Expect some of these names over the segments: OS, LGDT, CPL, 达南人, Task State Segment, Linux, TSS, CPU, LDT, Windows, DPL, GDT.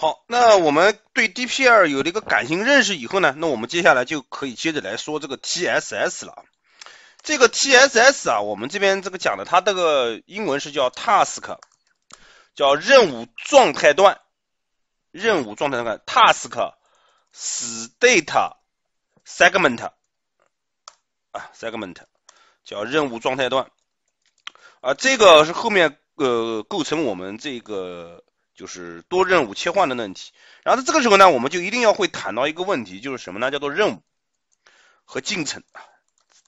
好，那我们对 DPL 有了一个感性认识以后呢，那我们接下来就可以接着来说这个 TSS 了。这个 TSS 啊，我们这边这个讲的，它这个英文是叫 Task， 叫任务状态段，任务状态段 Task State Segment 啊 ，Segment 叫任务状态段啊，这个是后面构成我们这个。就是多任务切换的问题，然后这个时候呢，我们就一定要会谈到一个问题，就是什么呢？叫做任务和进程。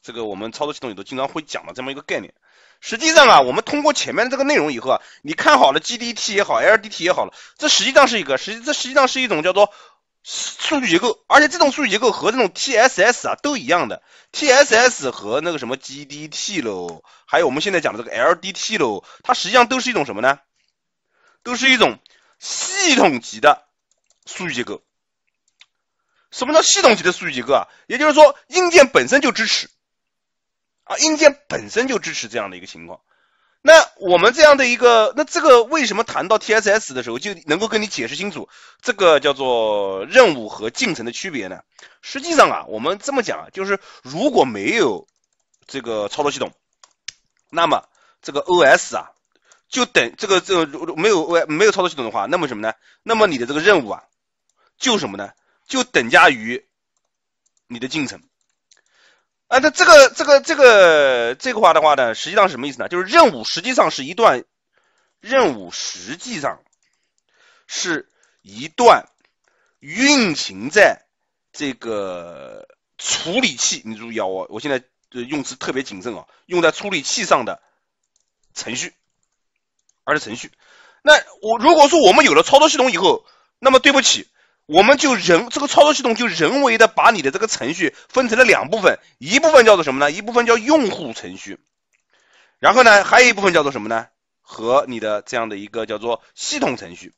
这个我们操作系统里头经常会讲到这么一个概念。实际上啊，我们通过前面这个内容以后啊，你看好了 GDT 也好 ，LDT 也好了，这实际上是一种叫做数据结构，而且这种数据结构和这种 TSS 啊都一样的 ，TSS 和那个什么 GDT 喽，还有我们现在讲的这个 LDT 喽，它实际上都是一种什么呢？都是一种系统级的数据结构。什么叫系统级的数据结构啊？也就是说，硬件本身就支持啊，硬件本身就支持这样的一个情况。那我们这样的一个，那这个为什么谈到 TSS 的时候就能够跟你解释清楚这个叫做任务和进程的区别呢？实际上啊，我们这么讲啊，就是如果没有这个操作系统，那么这个 OS 啊。就等这个没有操作系统的话，那么什么呢？那么你的这个任务啊，就什么呢？就等价于你的进程啊。那这个话的话呢，实际上什么意思呢？就是任务实际上是一段运行在这个处理器，你注意啊，我现在用词特别谨慎啊，用在处理器上的程序。而是程序，那我如果说我们有了操作系统以后，那么对不起，我们就操作系统就人为的把你的这个程序分成了两部分，一部分叫做什么呢？一部分叫用户程序，然后呢，还有一部分叫做什么呢？和你的这样的一个叫做系统程序。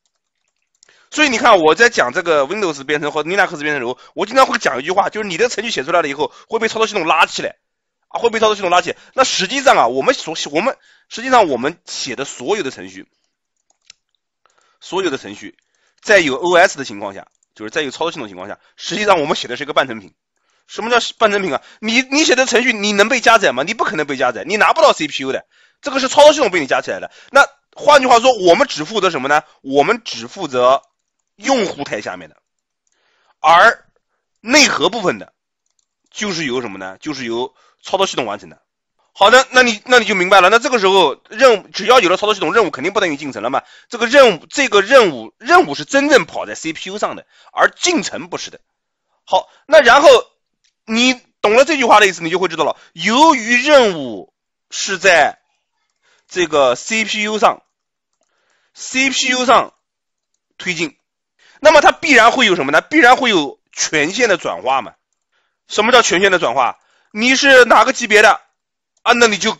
所以你看我在讲这个 Windows 编程和 Linux 编程时候，我经常会讲一句话，就是你的程序写出来了以后会被操作系统拉起来。啊，会被操作系统拉起。那实际上啊，我们写的所有的程序，在有 OS 的情况下，就是在有操作系统的情况下，实际上我们写的是一个半成品。什么叫半成品啊？你写的程序，你能被加载吗？你不可能被加载，你拿不到 CPU 的。这个是操作系统被你加起来的。那换句话说，我们只负责什么呢？我们只负责用户台下面的，而内核部分的。就是由什么呢？就是由操作系统完成的。好的，那你就明白了。那这个时候只要有了操作系统，任务肯定不等于进程了嘛。这个任务是真正跑在 CPU 上的，而进程不是的。好，那然后你懂了这句话的意思，你就会知道了。由于任务是在这个 CPU 上推进，那么它必然会有什么呢？必然会有权限的转化嘛。什么叫权限的转化？你是哪个级别的啊？那你就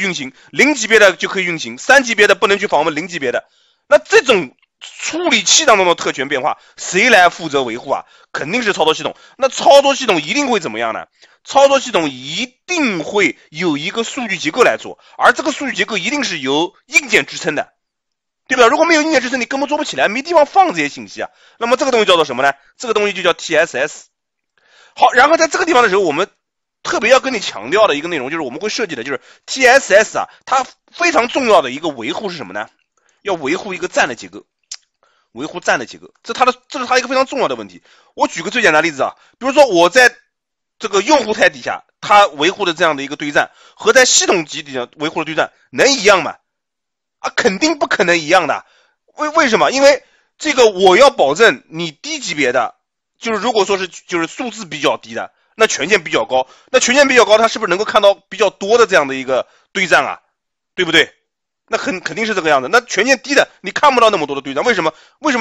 运行，零级别的就可以运行，三级别的不能去访问零级别的。那这种处理器当中的特权变化，谁来负责维护啊？肯定是操作系统。那操作系统一定会怎么样呢？操作系统一定会有一个数据结构来做，而这个数据结构一定是由硬件支撑的，对吧？如果没有硬件支撑，你根本做不起来，没地方放这些信息啊。那么这个东西叫做什么呢？这个东西就叫 TSS。好，然后在这个地方的时候，我们特别要跟你强调的一个内容，就是我们会设计的，就是 TSS 啊，它非常重要的一个维护是什么呢？要维护一个站的结构，维护站的结构，这是它一个非常重要的问题。我举个最简单的例子啊，比如说我在这个用户台底下，它维护的这样的一个堆栈，和在系统级底下维护的堆栈能一样吗？啊，肯定不可能一样的。为什么？因为这个我要保证你低级别的。就是如果说是就是数字比较低的，那权限比较高，它是不是能够看到比较多的这样的一个对战啊？对不对？那肯定是这个样子。那权限低的你看不到那么多的对战，为什么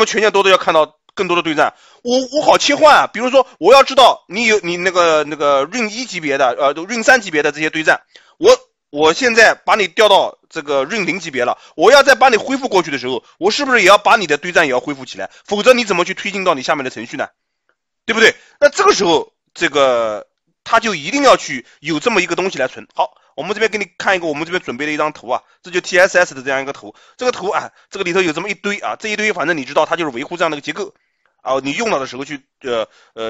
权限多的要看到更多的对战？我好切换啊。比如说我要知道你那个 Win1 级别的Win3 级别的这些对战，我现在把你调到这个 Win0 级别了，我要再把你恢复过去的时候，我是不是也要把你的对战也要恢复起来？否则你怎么去推进到你下面的程序呢？对不对？那这个时候，这个它就一定要去有这么一个东西来存。好，我们这边给你看一个，我们这边准备了一张图啊，这就 TSS 的这样一个图。这个图啊，这个里头有这么一堆啊，这一堆反正你知道它就是维护这样的一个结构啊。你用到的时候去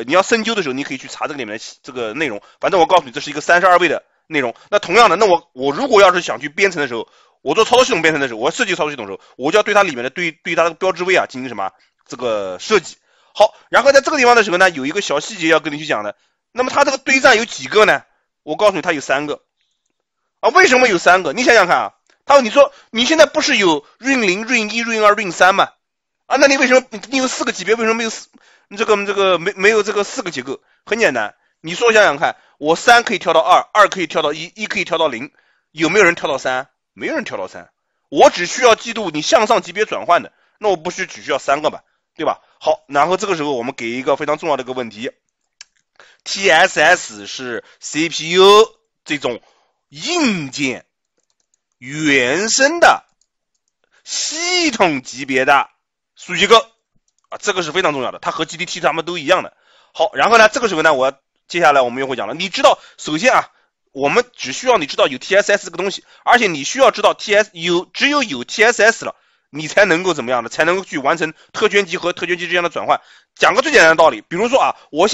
你要深究的时候，你可以去查这个里面的这个内容。反正我告诉你，这是一个32位的内容。那同样的，那我如果要是想去编程的时候，我做操作系统编程的时候，我设计操作系统的时候，我就要对它里面的对它的标志位啊进行什么这个设计。好，然后在这个地方的时候呢，有一个小细节要跟你去讲的。那么它这个堆栈有几个呢？我告诉你，它有3个。啊，为什么有3个？你想想看啊，你说你现在不是有Win0、Win1、Win2、Win3吗？啊，那你为什么你有4个级别，为什么没有没有这个4个结构？很简单，你说想想看，我3可以跳到2，2可以跳到1，1可以跳到0，有没有人跳到3？没有人跳到3。我只需要记录你向上级别转换的，那我不是只需要3个吧，对吧？好，然后这个时候我们给一个非常重要的一个问题 ，TSS 是 CPU 这种硬件原生的系统级别的数据结构啊，这个是非常重要的，它和 GDT 它们都一样的。好，然后呢，这个时候呢，接下来我们又会讲了。你知道，首先啊，我们只需要你知道有 TSS 这个东西，而且你需要知道只有 TSS 了，你才能够怎么样的，才能够去完成特权级和特权级之间的转换。讲个最简单的道理，比如说啊，我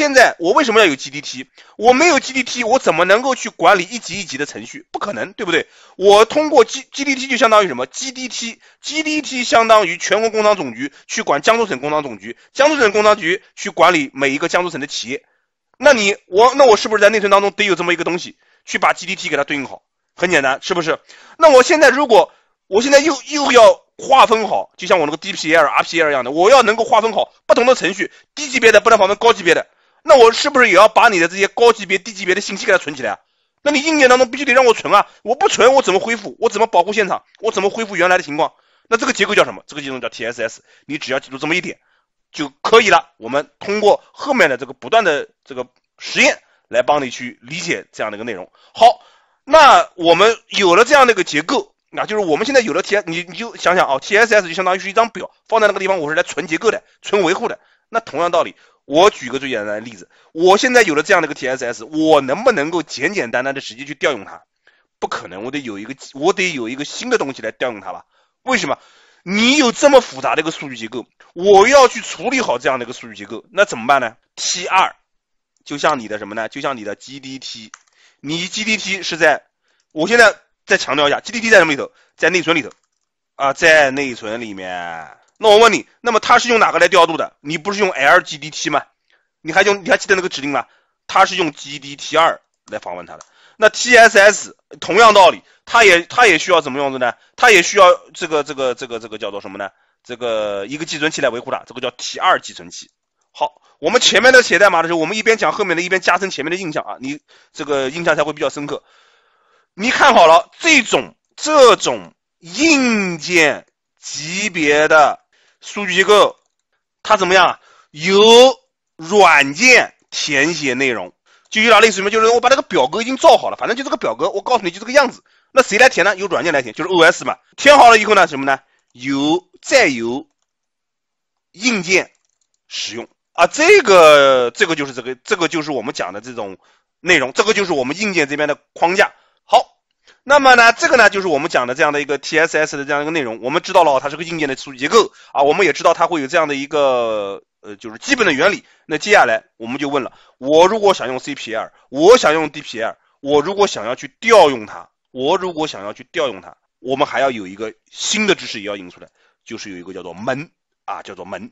为什么要有 GDT？ 我没有 GDT， 我怎么能够去管理一级一级的程序？不可能，对不对？我通过 GDT 就相当于什么 ？GDT 相当于全国工商总局去管江苏省工商总局，江苏省工商局去管理每一个江苏省的企业。那我是不是在内存当中得有这么一个东西，去把 GDT 给它对应好？很简单，是不是？那我现在又要划分好，就像我那个 DPL、RPL 一样的，我要能够划分好不同的程序，低级别的不能访问高级别的，那我是不是也要把你的这些高级别、低级别的信息给它存起来啊？那你硬件当中必须得让我存啊，我不存我怎么恢复？我怎么保护现场？我怎么恢复原来的情况？那这个结构叫什么？这个结构叫 TSS， 你只要记住这么一点就可以了。我们通过后面的这个不断的这个实验来帮你去理解这样的一个内容。好，那我们有了这样的一个结构。那就是我们现在有了 你就想想啊 ，TSS 就相当于是一张表，放在那个地方，我是来存结构的、存维护的。那同样道理，我举个最简单的例子，我现在有了这样的一个 TSS， 我能不能够简简单单的直接去调用它？不可能，我得有一个新的东西来调用它吧？为什么？你有这么复杂的一个数据结构，我要去处理好这样的一个数据结构，那怎么办呢 ？T2 就像你的什么呢？就像你的 GDT， 你 GDT 是在我现在。再强调一下 ，GDT 在什么里头？在内存里头，啊，在内存里面。那我问你，那么它是用哪个来调度的？你不是用 LGDT 吗？你还记得那个指令吗？它是用 GDT2 来访问它的。那 TSS 同样道理，它也需要怎么用的呢？它也需要这个叫做什么呢？这个一个寄存器来维护它，这个叫 T2 寄存器。好，我们前面的写代码的时候，我们一边讲后面的，一边加深前面的印象啊，你这个印象才会比较深刻。你看好了，这种硬件级别的数据结构，它怎么样啊？由软件填写内容，就有点类似于什么？就是我把这个表格已经造好了，反正就这个表格，我告诉你就这个样子。那谁来填呢？由软件来填，就是 OS 嘛。填好了以后呢，什么呢？再由硬件使用啊。这个就是我们讲的这种内容，这个就是我们硬件这边的框架。好，那么呢，这个呢就是我们讲的这样的一个 TSS 的这样一个内容。我们知道了它是个硬件的数据结构啊，我们也知道它会有这样的一个就是基本的原理。那接下来我们就问了，我如果想用 CPL， 我想用 DPL， 我如果想要去调用它，我们还要有一个新的知识也要引出来，就是有一个叫做门啊，叫做门。